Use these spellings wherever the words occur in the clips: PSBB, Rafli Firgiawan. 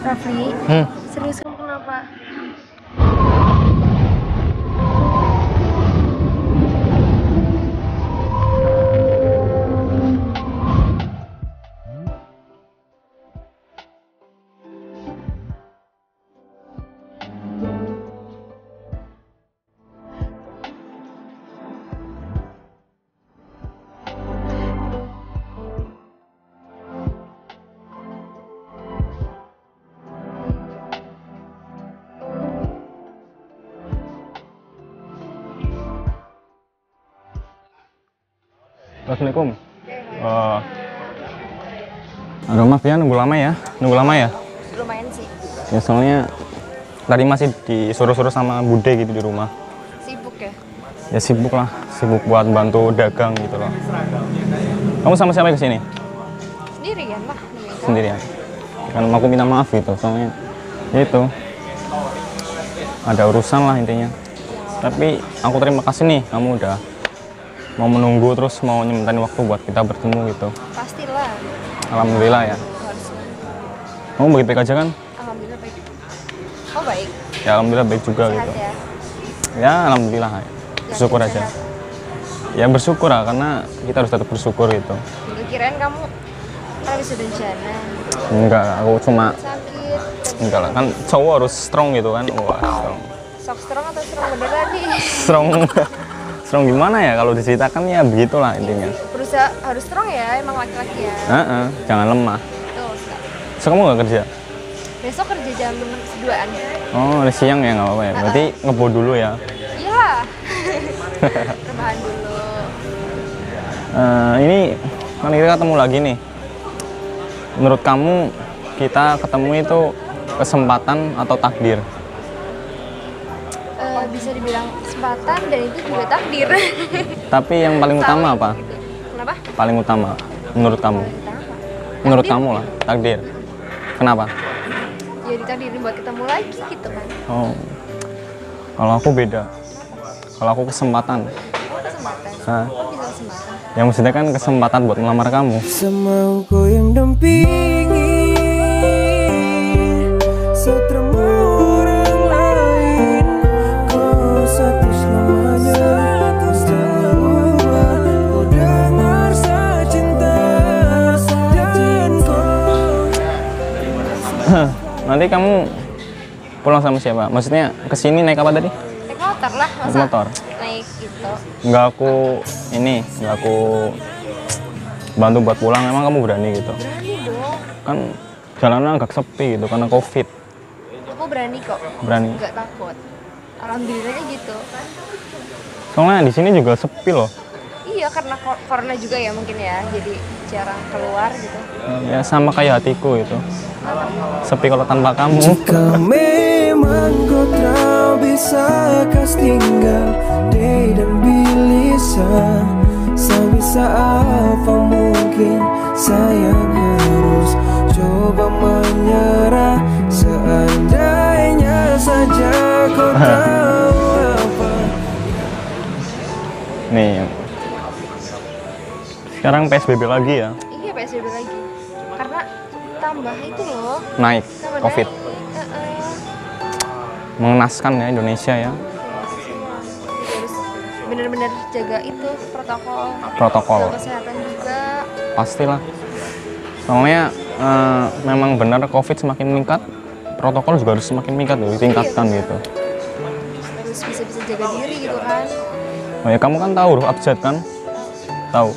Rafli, serius kamu kenapa? Assalamualaikum. Aduh maaf ya, nunggu lama ya? Lumayan sih. Ya soalnya tadi masih disuruh-suruh sama Bude gitu di rumah. Sibuk ya? Ya sibuk lah, sibuk buat bantu dagang gitu loh. Kamu sama siapa kesini? Sendirian lah. Sendirian. Kan aku minta maaf gitu, soalnya itu ada urusan lah intinya. Tapi aku terima kasih nih, kamu udah mau menunggu terus mau nyempetin waktu buat kita bertemu gitu. Pastilah. Alhamdulillah ya. Harusnya. Kamu baik-baik aja kan? Alhamdulillah baik. Oh baik. Ya alhamdulillah baik juga. Sehat gitu. Ya. Ya alhamdulillah. Ya. Bersyukur aja. Sehat. Ya bersyukur lah karena kita harus tetap bersyukur gitu. Kirain kamu habis bencana. Enggak, aku cuma sakit. Enggak lah, kan cowok harus strong gitu kan. Wah, strong. Sok strong atau strong beneran nih? Strong. Strong gimana ya, kalau diceritakan ya begitulah intinya. Berusaha harus strong ya, emang laki-laki ya. Jangan lemah. Betul sekali. So, kamu nggak kerja? Besok kerja jam 2-an. Oh, udah siang ya, nggak apa-apa ya. Berarti ngebul dulu ya? Iya. Rebahan dulu. Ini kan kita ketemu lagi nih. Menurut kamu kita ketemu itu kesempatan atau takdir? Bisa dibilang kesempatan dan itu juga takdir. Tapi yang paling utama apa? Kenapa? Paling utama menurut kamu? Menurut kamu lah, takdir. Kenapa? Ya ditakdirin buat ketemu lagi gitu kan. Oh. Kalau aku beda. Kalau aku kesempatan. Oh, kesempatan. Hah? Kok bisa kesempatan? Ya maksudnya kan kesempatan buat melamar kamu. Semauku yang dampingi. Nanti kamu pulang sama siapa? Maksudnya kesini naik apa tadi? Naik motor lah, masa motor? Naik gitu. Nggak aku ini, nggak aku bantu buat pulang. Emang kamu berani gitu? Berani dong. Kan jalanan agak sepi gitu karena COVID. Aku berani kok. Berani. Nggak takut. Alhamdulillahnya gitu. Soalnya di sini juga sepi loh. Iya karena corona juga ya mungkin ya, jadi jarang keluar gitu. Ya sama kayak hatiku itu. Sepi kalau tanpa kamu. Jika memang ku tak bisa kas tinggal day dan bilisa, sebisa apa mungkin saya harus coba menyerah. Seandainya saja ku tahu apa. Nih sekarang PSBB lagi ya? Iya PSBB lagi karena tambah itu loh naik, tambah COVID naik. Mengenaskan ya Indonesia ya, bener-bener jaga itu protokol kesehatan juga pastilah soalnya memang benar COVID semakin meningkat, protokol juga harus semakin meningkat, ditingkatkan iya, gitu harus bisa-bisa jaga diri gitu kan. Oh ya kamu kan tahu abjad kan? Tahu.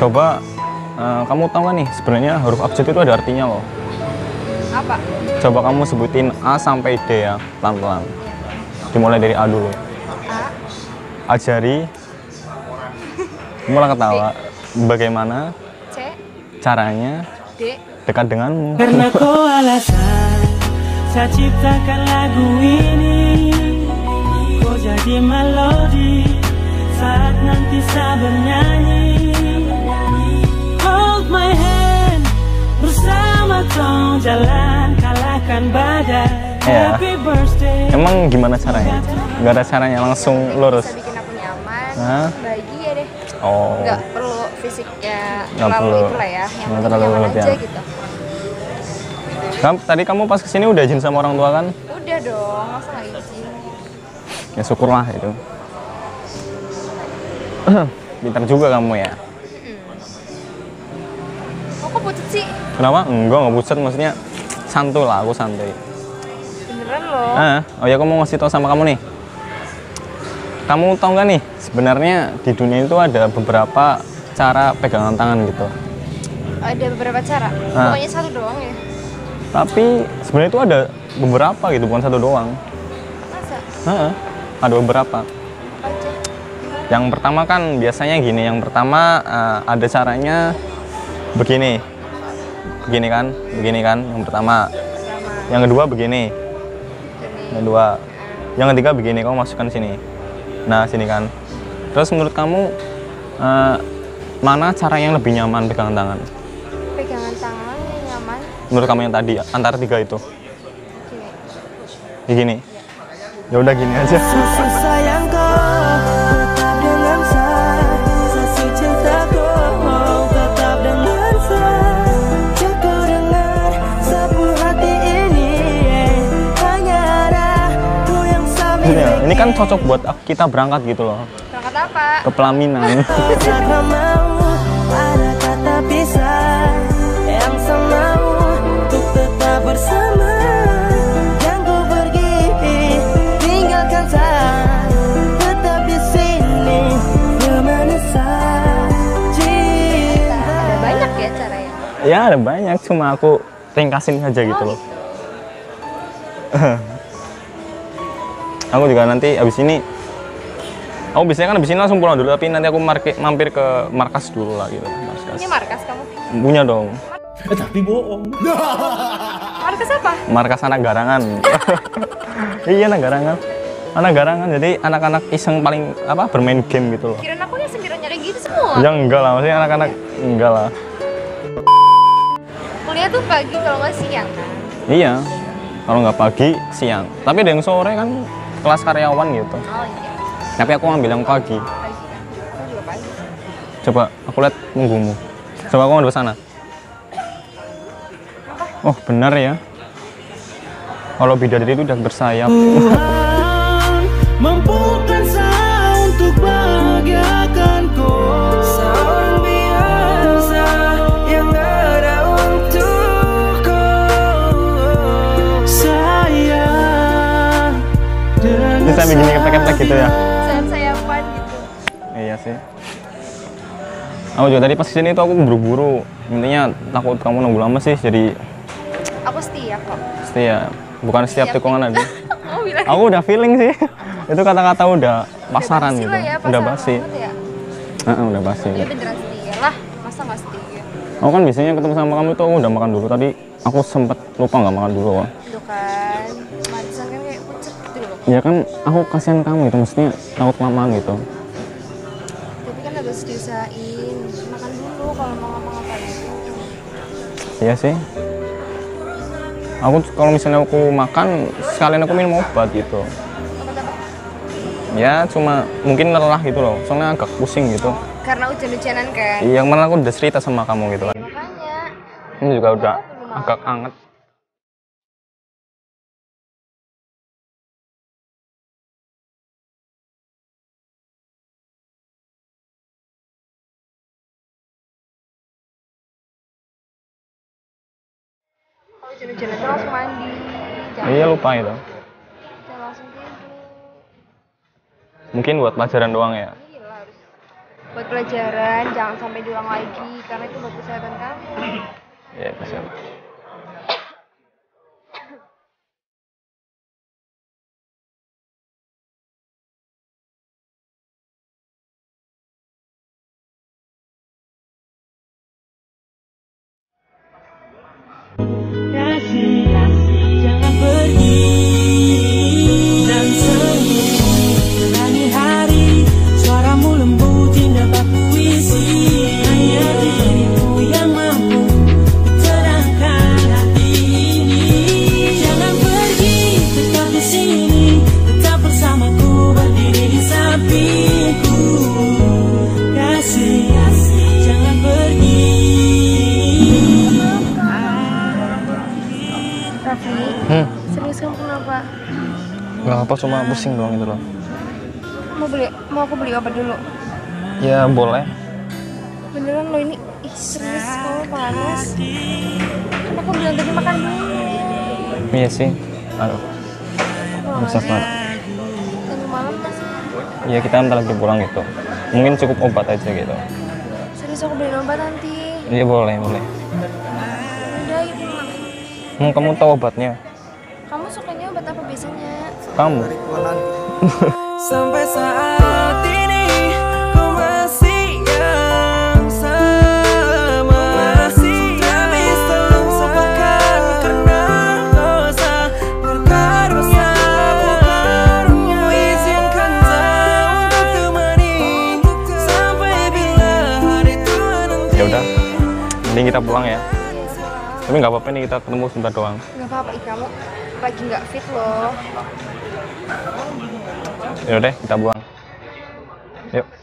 Coba kamu tahu nggak nih sebenarnya huruf abjad itu ada artinya loh. Apa? Coba kamu sebutin A sampai D ya, pelan-pelan. Dimulai dari A dulu. A. Ajari. Mulai ketawa. B. Bagaimana? C. Caranya? D. Dekat denganmu. Karena kau alasan saya ciptakan lagu ini. Kau jadi melodi. saat nanti sabar nyanyi. Hold my hand, bersama tong jalan kalahkan badai. Ya, emang gimana caranya? Gak ada caranya, langsung lurus. Bisa bikin aku nyaman, bahagia deh. Oh. Gak perlu fisiknya terlalu itulah ya, yang terlalu nyaman aja gitu. Tadi kamu pas kesini udah izin sama orang tua kan? Udah dong, masa gak izin? Ya syukurlah itu. Pintar juga kamu ya. Kok pucet sih? Kenapa? Enggak, gak pucet, maksudnya santuy lah, aku santuy. Beneran loh. Oh ya, aku mau ngasih tau sama kamu nih. Kamu tau gak nih, sebenarnya di dunia itu ada beberapa cara pegangan tangan gitu. Ada beberapa cara? Pokoknya satu doang ya? Tapi sebenarnya itu ada beberapa gitu, bukan satu doang. Masa? Ada beberapa. Yang pertama kan biasanya gini, yang pertama ada caranya begini. Begini kan, yang pertama. Yang kedua begini. Yang kedua. Yang ketiga begini, kamu masukkan sini. Nah, sini kan. Terus menurut kamu mana cara yang lebih nyaman pegangan tangan? Pegangan tangan yang nyaman. Menurut kamu yang tadi antara tiga itu? Gini. Ya udah gini aja. Ini kan cocok buat kita berangkat gitu loh. Berangkat apa? Ke pelaminan. Ada banyak ya caranya? Ya ada banyak, cuma aku ringkasin aja gitu loh. Aku juga nanti abis ini, aku biasanya kan abis ini langsung pulang dulu, tapi nanti aku mampir ke markas dulu lah gitu. Punya markas kamu? Punya dong. Tapi bohong. Markas apa? Markas anak garangan. Iya, anak garangan. Anak garangan, jadi anak-anak iseng paling apa bermain game gitu loh. Kirain aku yang sendirian nyari gitu semua? Ya enggak lah, maksudnya anak-anak enggak lah. Kuliah tuh pagi kalau nggak siang kan? Iya, kalau nggak pagi siang. Tapi ada yang sore kan. Kelas karyawan gitu. Oh iya. Tapi aku ngambil yang pagi. Pagi kan? Aku juga pagi. Coba aku lihat punggungmu. Coba aku ngambil sana. Apa? Oh benar ya. Kalau bidadari itu udah bersayap. Tuhan mampukan saya untuk bahagiakanku. Seorang biasa yang ada untukku. Bisa begini ketek-ketek gitu ya? Sayap-sayapan gitu. Iya sih. Aku juga tadi pas kesini tuh aku buru-buru. Intinya takut kamu nunggu lama sih, jadi... Aku setia kok. Setia. Bukan setiap tikungan aja. Aku udah feeling sih. Itu kata-kata udah pasaran gitu. Ya, pasaran udah basi. Ya? Udah basi. Dia beneran setia lah. Masa nggak setia? Aku kan biasanya ketemu sama kamu tuh aku udah makan dulu. Tadi aku sempet lupa nggak makan dulu kok. Itu kan. Madisan kan kayak pucet. Ya kan, aku kasihan kamu gitu, maksudnya takut mama gitu. Tapi kan harus diusahain, makan dulu kalau mau ngapa-ngapain. Iya sih. Aku kalau misalnya aku makan, sekalian aku minum obat gitu. Ya cuma mungkin lelah gitu loh, soalnya agak pusing gitu. Karena hujan-hujanan kan? Iya, kemarin aku udah cerita sama kamu gitu kan. Makanya. Ini juga udah agak anget. Hujan-hujan aja langsung mandi. Iya lupa itu. Jangan langsung tidur. Mungkin buat pelajaran doang ya? Iya harus. Buat pelajaran, jangan sampai diulang lagi. Karena itu buat kesehatan kamu. Iya, kesehatan. Dan sendiri, hari suaramu Pak. Gak apa, cuma pusing doang gitu loh. Mau aku beli obat dulu? Ya boleh. Beneran loh ini, serius kalau panas. Kan aku bilang tadi makan dulu. Iya sih, aduh. Bisa banget. Tadi malam masih. Iya kita nanti lagi pulang gitu. Mungkin cukup obat aja gitu. Serius aku beli obat nanti. Iya boleh, boleh. Udah ibu. Kamu tahu obatnya? Kamu sukanya obat apa biasanya? Kamu. Sampai saat ini ku masih yang sama, masih tak bisa lupakan karena dosa berkarunia. Izinkan saya untuk temani sampai bila hari tua nanti. Ya udah, mending kita pulang ya. Tapi nggak apa-apa nih kita ketemu sebentar doang. Nggak apa-apa, kamu lagi nggak fit loh. Yaudah, kita buang. Yuk.